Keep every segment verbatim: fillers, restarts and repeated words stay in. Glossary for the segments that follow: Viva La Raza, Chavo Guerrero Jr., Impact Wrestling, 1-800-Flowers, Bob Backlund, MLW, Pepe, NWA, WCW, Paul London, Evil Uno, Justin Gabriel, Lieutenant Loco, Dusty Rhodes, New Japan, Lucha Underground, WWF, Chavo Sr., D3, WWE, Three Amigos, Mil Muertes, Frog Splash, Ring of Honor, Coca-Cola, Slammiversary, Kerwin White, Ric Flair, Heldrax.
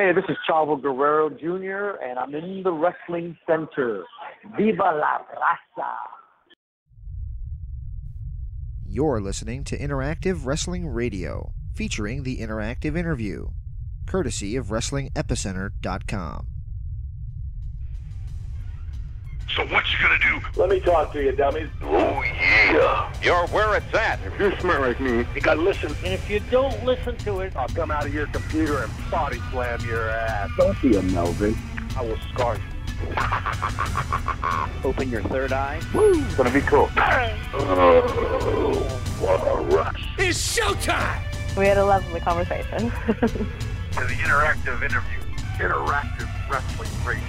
Hey, this is Chavo Guerrero Junior, and I'm in the Wrestling Center. Viva La Raza! You're listening to Interactive Wrestling Radio, featuring the interactive interview, courtesy of Wrestling Epicenter dot com. So what you gonna do? Let me talk to you, dummies. Oh, yeah. You're where it's at. If you're smart like me, you gotta listen. And if you don't listen to it, I'll come out of your computer and body slam your ass. Don't be a Melvin. I will scar you. Open your third eye. Woo! It's gonna be cool. Oh, what a rush. It's showtime! We had a lovely conversation. To the interactive interview. Interactive Wrestling Radio.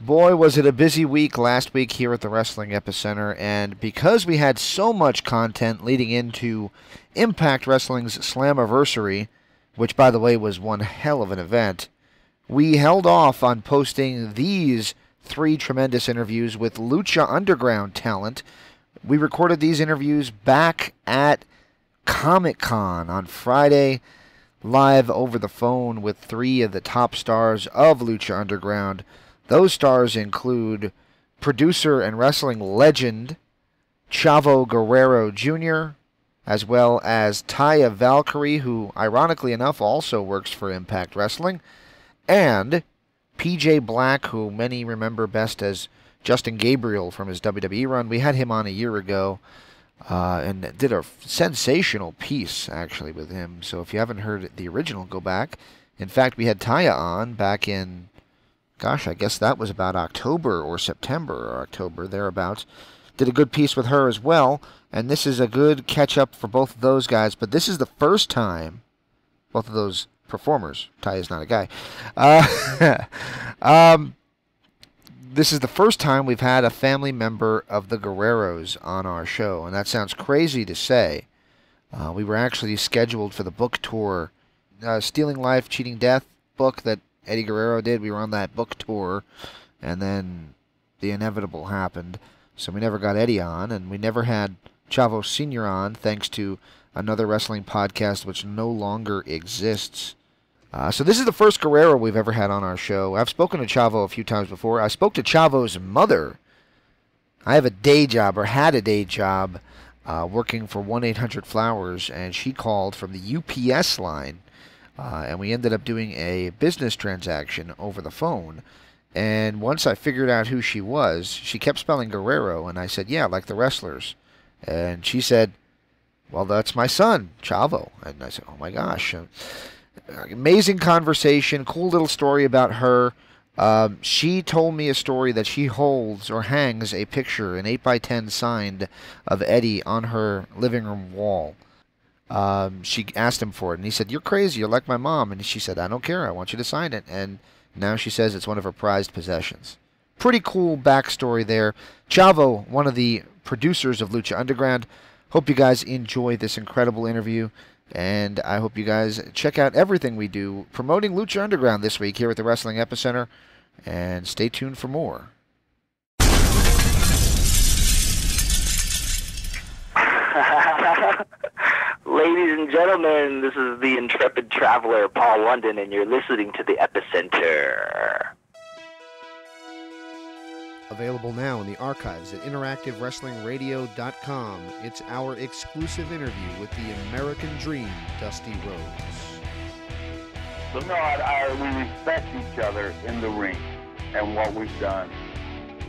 Boy, was it a busy week last week here at the Wrestling Epicenter, and because we had so much content leading into Impact Wrestling's Slammiversary, which, by the way, was one hell of an event, we held off on posting these three tremendous interviews with Lucha Underground talent. We recorded these interviews back at Comic-Con on Friday, live over the phone with three of the top stars of Lucha Underground. Those stars include producer and wrestling legend Chavo Guerrero Junior, as well as Taya Valkyrie, who, ironically enough, also works for Impact Wrestling, and P J Black, who many remember best as Justin Gabriel from his W W E run. We had him on a year ago. Uh, and did a sensational piece, actually, with him. So if you haven't heard the original, go back. In fact, we had Taya on back in, gosh, I guess that was about October or September or October, thereabouts. Did a good piece with her as well. And this is a good catch-up for both of those guys. But this is the first time both of those performers, Taya's not a guy, uh, um, this is the first time we've had a family member of the Guerreros on our show, and that sounds crazy to say. Uh, we were actually scheduled for the book tour, uh, Stealing Life, Cheating Death book that Eddie Guerrero did. We were on that book tour, and then the inevitable happened. So we never got Eddie on, and we never had Chavo Senior on, thanks to another wrestling podcast which no longer exists. Uh, so this is the first Guerrero we've ever had on our show. I've spoken to Chavo a few times before. I spoke to Chavo's mother. I have a day job, or had a day job, uh, working for one eight hundred Flowers, and she called from the U P S line, uh, and we ended up doing a business transaction over the phone. And once I figured out who she was, she kept spelling Guerrero, and I said, yeah, like the wrestlers. And she said, well, that's my son, Chavo. And I said, oh, my gosh. Amazing conversation, cool little story about her. Um, she told me a story that she holds or hangs a picture, an eight by ten signed of Eddie on her living room wall. Um, she asked him for it, and he said, you're crazy, you're like my mom. And she said, I don't care, I want you to sign it. And now she says it's one of her prized possessions. Pretty cool backstory there. Chavo, one of the producers of Lucha Underground. Hope you guys enjoy this incredible interview. And I hope you guys check out everything we do promoting Lucha Underground this week here at the Wrestling Epicenter. And stay tuned for more. Ladies and gentlemen, this is the intrepid traveler, Paul London, and you're listening to the Epicenter. Available now in the archives at interactive wrestling radio dot com. It's our exclusive interview with the American Dream, Dusty Rhodes. Look, no, I, I, we respect each other in the ring and what we've done.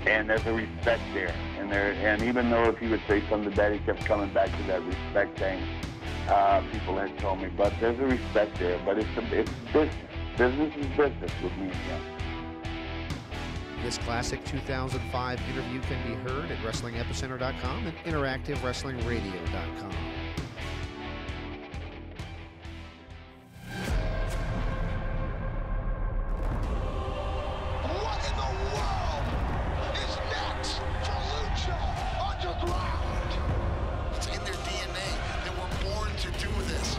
And there's a respect there. And there, and even though if you would say something bad, he kept coming back to that respect thing. Uh, people had told me, but there's a respect there. But it's, a, it's business. Business is business with me and him. This classic two thousand five interview can be heard at Wrestling Epicenter dot com and Interactive Wrestling Radio dot com. What in the world is next for Lucha Underground? It's in their D N A that we're born to do this.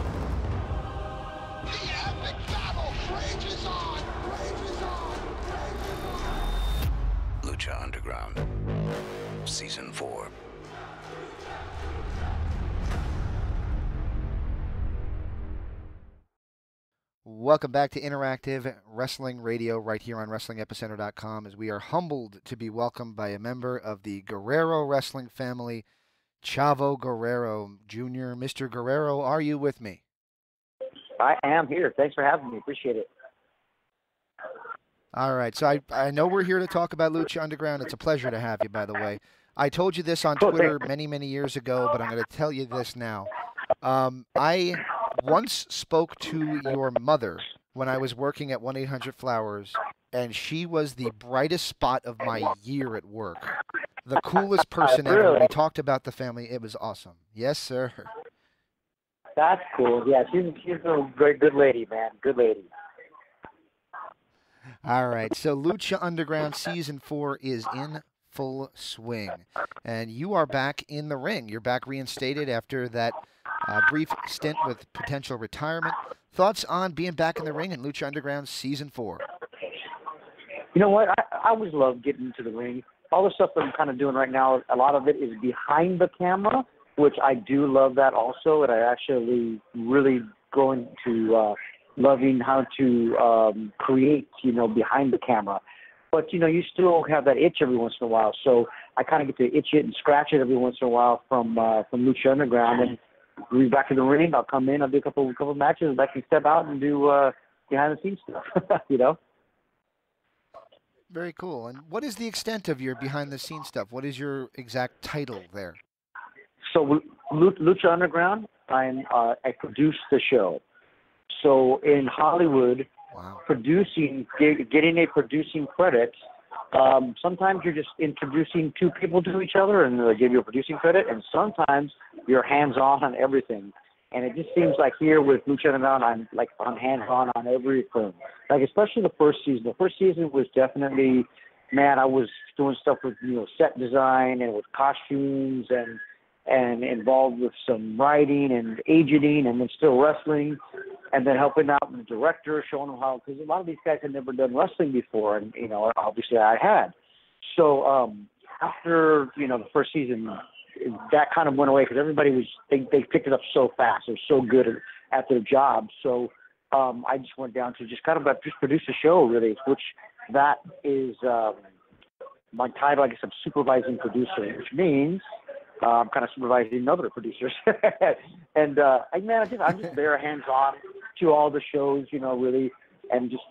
The epic battle rages on, rages on, rages on. Lucha Underground, Season four. Welcome back to Interactive Wrestling Radio right here on Wrestling Epicenter dot com, as we are humbled to be welcomed by a member of the Guerrero Wrestling family, Chavo Guerrero Junior Mister Guerrero, are you with me? I am here. Thanks for having me. Appreciate it. All right. So I, I know we're here to talk about Lucha Underground. It's a pleasure to have you, by the way. I told you this on Twitter many, many years ago, but I'm going to tell you this now. Um, I once spoke to your mother when I was working at one eight hundred Flowers, and she was the brightest spot of my year at work. The coolest person ever. Really? We talked about the family. It was awesome. Yes, sir. That's cool. Yeah, she's, she's a very good lady, man. Good lady. All right. So Lucha Underground Season four is in full swing, and you are back in the ring. You're back reinstated after that uh, brief stint with potential retirement. Thoughts on being back in the ring in Lucha Underground Season four? You know what? I, I always love getting into the ring. All the stuff that I'm kind of doing right now, a lot of it is behind the camera, which I do love that also, and I actually really going to uh, loving how to um, create, you know, behind the camera. But, you know, you still have that itch every once in a while, so I kind of get to itch it and scratch it every once in a while from uh, from Lucha Underground, and we'll be back in the ring. I'll come in, I'll do a couple, a couple matches, and I can step out and do uh, behind-the-scenes stuff, you know? Very cool. And what is the extent of your behind-the-scenes stuff? What is your exact title there? So Lucha Underground, I'm, uh, I produce the show. So in Hollywood, wow. producing, get, getting a producing credit, um, sometimes you're just introducing two people to each other and they'll give you a producing credit, and sometimes you're hands-on on everything. And it just seems like here with Lucha Underground, I'm like on hands-on on everything. Like especially the first season. The first season was definitely, man, I was doing stuff with, you know, set design and with costumes and and involved with some writing and agenting and then still wrestling and then helping out the director, showing them how, because a lot of these guys had never done wrestling before, and, you know, obviously I had. So um, after, you know, the first season, that kind of went away because everybody was, they, they picked it up so fast. They're so good at, at their job. So um, I just went down to just kind of about just produce a show, really, which that is um, my title, I guess I'm supervising producer, which means uh, I'm kind of supervising other producers. And uh, I, man, I just, I'm just there hands-on to all the shows, you know, really, and just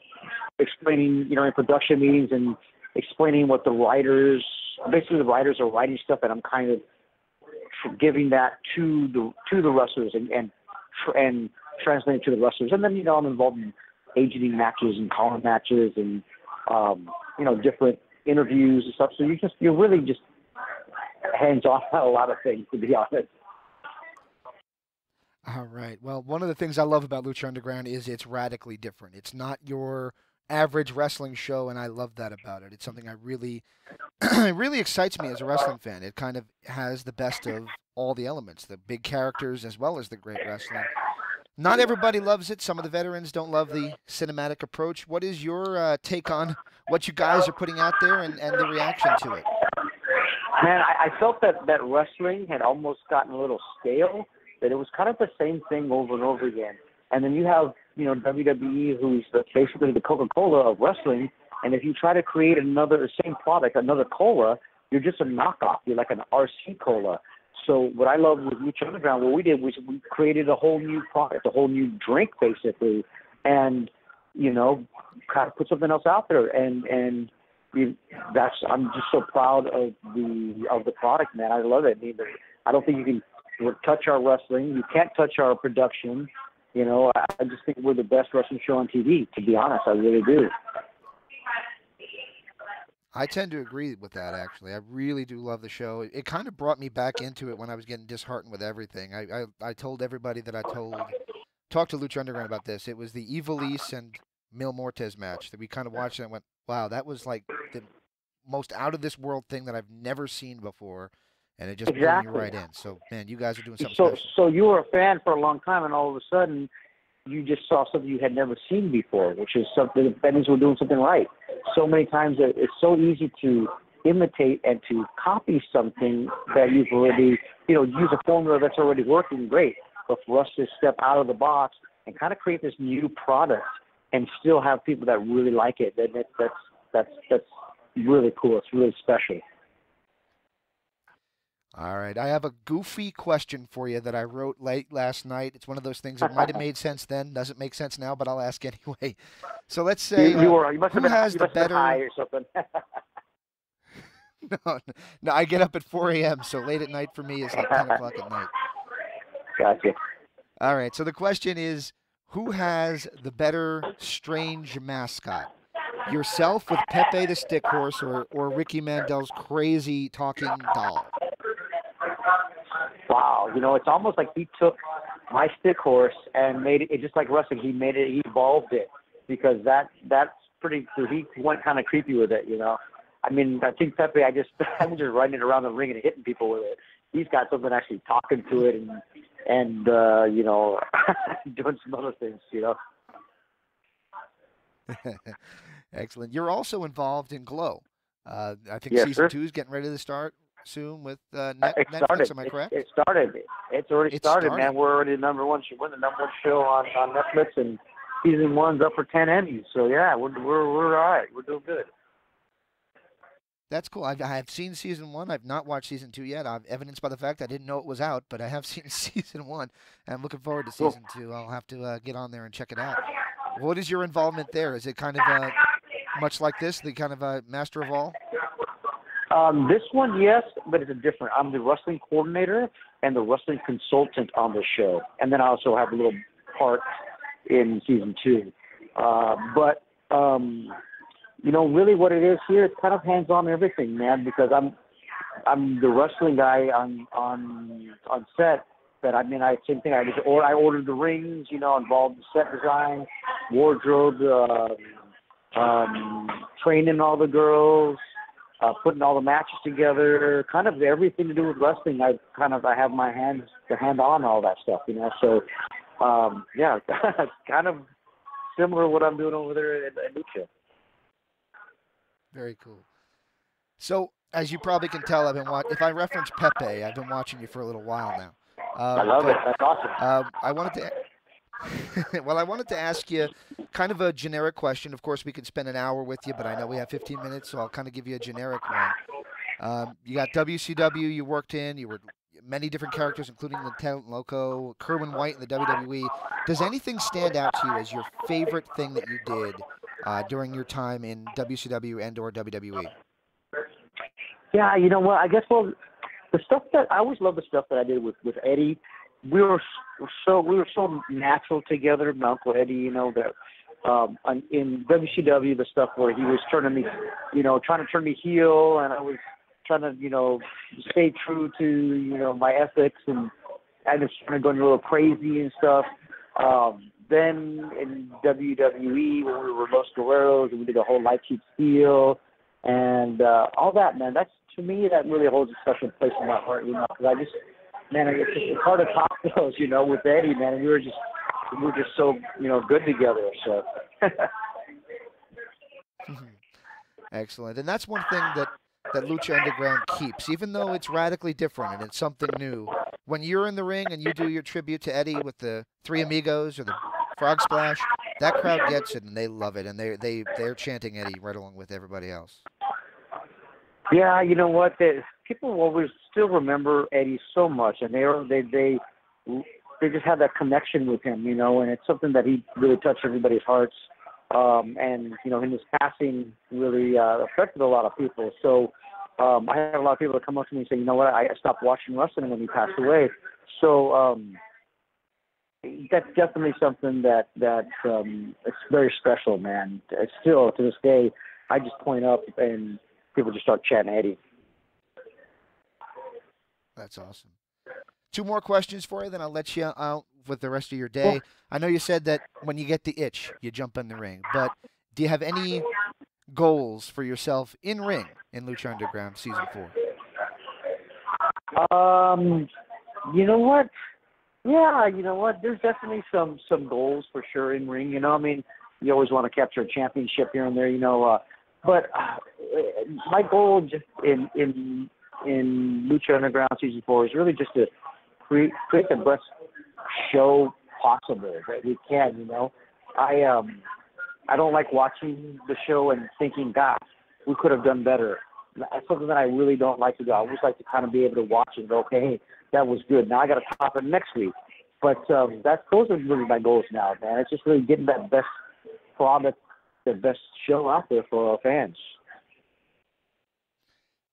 explaining, you know, in production meetings and explaining what the writers, basically the writers are writing stuff, and I'm kind of giving that to the to the wrestlers and and, tr and translating to the wrestlers, and then you know I'm involved in agenting matches and column matches and um, you know different interviews and stuff. So you just you're really just hands off on a lot of things, to be honest. All right. Well, one of the things I love about Lucha Underground is it's radically different. It's not your average wrestling show, and I love that about it. It's something I really, it really excites me as a wrestling fan. It kind of has the best of all the elements, the big characters as well as the great wrestling. Not everybody loves it. Some of the veterans don't love the cinematic approach. What is your uh, take on what you guys are putting out there and, and the reaction to it? Man, I, I felt that, that wrestling had almost gotten a little stale, that it was kind of the same thing over and over again. And then you have, you know, W W E, who's the, basically the Coca-Cola of wrestling. And if you try to create another, the same product, another cola, you're just a knockoff. You're like an R C cola. So what I love with Lucha Underground, what we did was we created a whole new product, a whole new drink, basically, and, you know, kind of put something else out there. And, and we, that's, I'm just so proud of the, of the product, man. I love it. I mean, I don't think you can touch our wrestling. You can't touch our production. You know, I just think we're the best wrestling show on T V, to be honest. I really do. I tend to agree with that, actually. I really do love the show. It kind of brought me back into it when I was getting disheartened with everything. I, I, I told everybody that I told, talked to Lucha Underground about this. It was the Evil Uno and Mil Muertes match that we kind of watched and went, wow, that was like the most out-of-this-world thing that I've never seen before. And it just exactly. pulled me right in. So, man, you guys are doing something so special. So you were a fan for a long time, and all of a sudden you just saw something you had never seen before, which is something the fans were doing something right. So many times it's so easy to imitate and to copy something that you've already, you know, use a formula that's already working great. But for us to step out of the box and kind of create this new product and still have people that really like it, then it, that's that's that's really cool. It's really special. All right. I have a goofy question for you that I wrote late last night. It's one of those things that might have made sense then, doesn't make sense now, but I'll ask anyway. So let's say you, you were, you must uh, have who been, has you the must better have been high or something. no, no, I get up at four A M so late at night for me is like ten o'clock at night. Gotcha. All right. So the question is, who has the better strange mascot? Yourself with Pepe the Stick Horse, or or Ricky Mandel's crazy talking doll? Wow, you know, it's almost like he took my stick horse and made it, it just like wrestling. He made it, he evolved it, because that that's pretty. So he went kind of creepy with it, you know. I mean, I think Pepe, I just I'm just running it around the ring and hitting people with it. He's got something actually talking to it and and uh, you know doing some other things, you know. Excellent. You're also involved in GLOW. Uh, I think yes, season sir. two is getting ready to start soon with uh, Net it started. Netflix, am I correct? It, it started. It's already it started, started, man. We're already number one. We're the number one show on, on Netflix, and season one's up for ten Emmys. So, yeah, we're, we're, we're all right. We're doing good. That's cool. I've, I've seen season one. I've not watched season two yet. I've evidenced by the fact I didn't know it was out, but I have seen season one. I'm looking forward to season cool. two. I'll have to uh, get on there and check it out. What is your involvement there? Is it kind of uh, much like this, the kind of a uh, master of all? Um, this one, yes, but it's a different. I'm the wrestling coordinator and the wrestling consultant on the show. And then I also have a little part in season two. Uh, but, um, you know, really what it is here, it's kind of hands-on everything, man, because I'm I'm the wrestling guy on on, on set. But I mean, I same thing. I just or I ordered the rings, you know, involved in set design, wardrobe, uh, um, training all the girls, uh, putting all the matches together, kind of everything to do with wrestling. I kind of I have my hands the hand on all that stuff, you know. So um, yeah, it's kind of similar to what I'm doing over there at, at Lucha. Very cool. So as you probably can tell, I've been watching. If I reference Pepe, I've been watching you for a little while now. Um, I love but, it. That's awesome. Um, I wanted to, well, I wanted to ask you kind of a generic question. Of course, we could spend an hour with you, but I know we have fifteen minutes, so I'll kind of give you a generic one. Um, you got W C W you worked in. You were many different characters, including Lieutenant Loco, Kerwin White in the W W E. Does anything stand out to you as your favorite thing that you did uh, during your time in W C W and or W W E? Yeah, you know what? Well, I guess, well... The stuff that I always love the stuff that I did with, with Eddie. We were so we were so natural together, my Uncle Eddie. You know that um, in W C W the stuff where he was turning me, you know, trying to turn me heel, and I was trying to, you know, stay true to, you know, my ethics, and I was trying to go a little crazy and stuff. Um, then in W W E when we were Los Guerreros, and we did a whole light sheet steal and uh, all that, man. That's To me, that really holds a special place in my heart, you know, because I just, man, it's, just, it's hard to top those, you know, with Eddie, man. We were just, we were just so, you know, good together, so. Excellent. And that's one thing that, that Lucha Underground keeps, even though it's radically different and it's something new. When you're in the ring and you do your tribute to Eddie with the Three Amigos or the Frog Splash, that crowd gets it and they love it, and they, they, they're chanting Eddie right along with everybody else. Yeah, you know what? They, people always still remember Eddie so much, and they are, they they they just have that connection with him, you know. And it's something that he really touched everybody's hearts, um, and you know, his passing really uh, affected a lot of people. So um, I had a lot of people that come up to me and say, you know what? I stopped watching wrestling when he passed away. So um, that's definitely something that that um, it's very special, man. It's still to this day, I just point up and people just start chatting Eddie. That's awesome. Two more questions for you, then I'll let you out with the rest of your day. Well, I know you said that when you get the itch, you jump in the ring, but do you have any goals for yourself in ring in Lucha Underground Season four? Um, you know what? Yeah, you know what? There's definitely some, some goals for sure in ring. You know, I mean, you always want to capture a championship here and there, you know, uh, But uh, my goal just in in in Lucha Underground Season four is really just to create create the best show possible that we can. You know, I um I don't like watching the show and thinking, God, we could have done better. That's something that I really don't like to do. I always like to kind of be able to watch and go, okay, hey, that was good. Now I got to top it next week. But um, that's, those are really my goals now, man. It's just really getting that best product, the best show out there for our fans.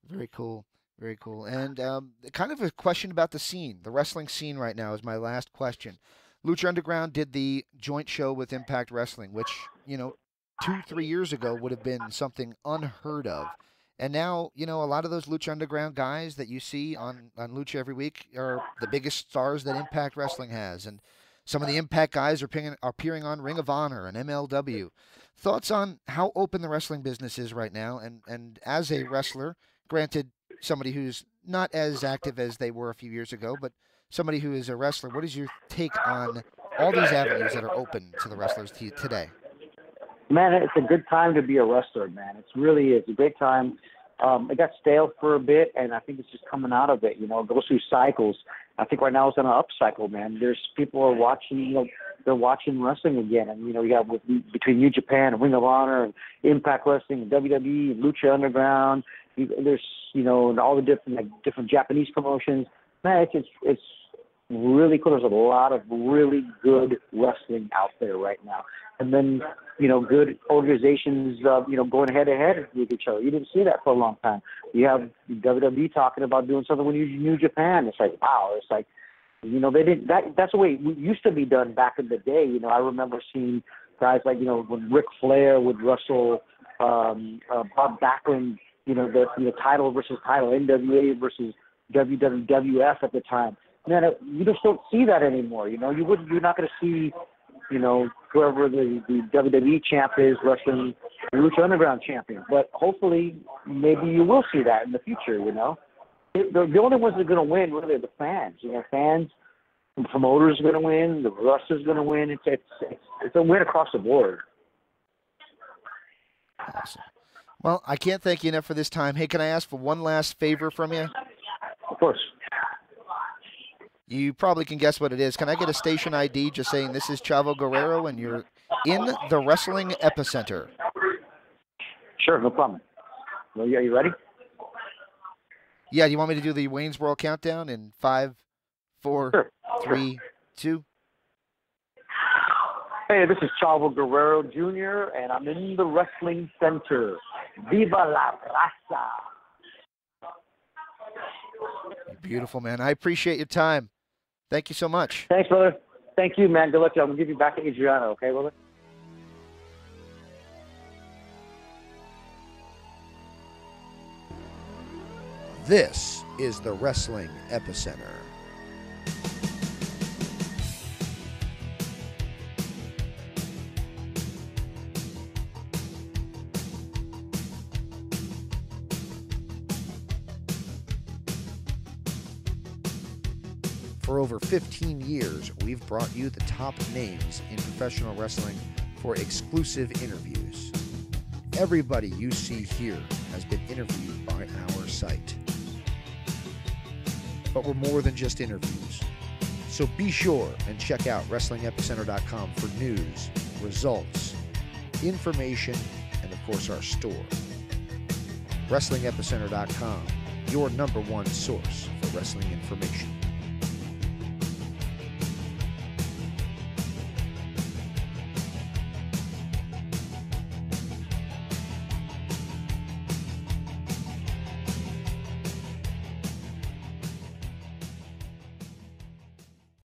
Very cool. Very cool. And um, kind of a question about the scene, the wrestling scene right now is my last question. Lucha Underground did the joint show with Impact Wrestling, which, you know, two, three years ago would have been something unheard of. And now, you know, a lot of those Lucha Underground guys that you see on, on Lucha every week are the biggest stars that Impact Wrestling has. And some of the Impact guys are, pinging, are appearing on Ring of Honor and M L W. Thoughts on how open the wrestling business is right now? And, and as a wrestler, granted, somebody who's not as active as they were a few years ago, but somebody who is a wrestler, what is your take on all these avenues that are open to the wrestlers t today? Man, it's a good time to be a wrestler, man. It's really is a great time. Um, it got stale for a bit, and I think it's just coming out of it. You know, it goes through cycles. I think right now it's in an up cycle, man. There's people are watching, you know, they're watching wrestling again. And, you know, you got with, between New Japan and Ring of Honor and Impact Wrestling and W W E and Lucha Underground. You, there's, you know, and all the different like, different Japanese promotions. Man, it's, it's, it's really cool. There's a lot of really good wrestling out there right now. And then, you know, good organizations, uh, you know, going head-to-head with each other. You didn't see that for a long time. You have W W E talking about doing something with New Japan. It's like, wow. It's like, you know, they didn't. That, that's the way it used to be done back in the day. You know, I remember seeing guys like, you know, when Ric Flair would wrestle um, uh, Bob Backlund, you know, the, the title versus title, N W A versus W W F at the time. Man, it, you just don't see that anymore. You know, you wouldn't. You're not going to see, you know, whoever the, the W W E champ is, wrestling the Lucha Underground champion. But hopefully, maybe you will see that in the future, you know. It, the, the only ones that are going to win, really, are the fans. You know, fans, the promoters are going to win, the wrestlers are going to win. It's, it's, it's, it's a win across the board. Awesome. Well, I can't thank you enough for this time. Hey, can I ask for one last favor from you? Of course. You probably can guess what it is. Can I get a station I D just saying this is Chavo Guerrero and you're in the Wrestling Epicenter? Sure, no problem. Well, yeah, you ready? Yeah, do you want me to do the Wayne's World countdown in five, four, sure. three, two? Hey, this is Chavo Guerrero Junior and I'm in the Wrestling Center. Viva La Raza. Beautiful, man. I appreciate your time. Thank you so much. Thanks, brother. Thank you, man. Good luck to you. I'm going to give you back to Adriano, okay, brother? This is the Wrestling Epicenter. For over fifteen years, we've brought you the top names in professional wrestling for exclusive interviews. Everybody you see here has been interviewed by our site. But we're more than just interviews. So be sure and check out Wrestling Epicenter dot com for news, results, information, and of course our store. Wrestling Epicenter dot com, your number one source for wrestling information.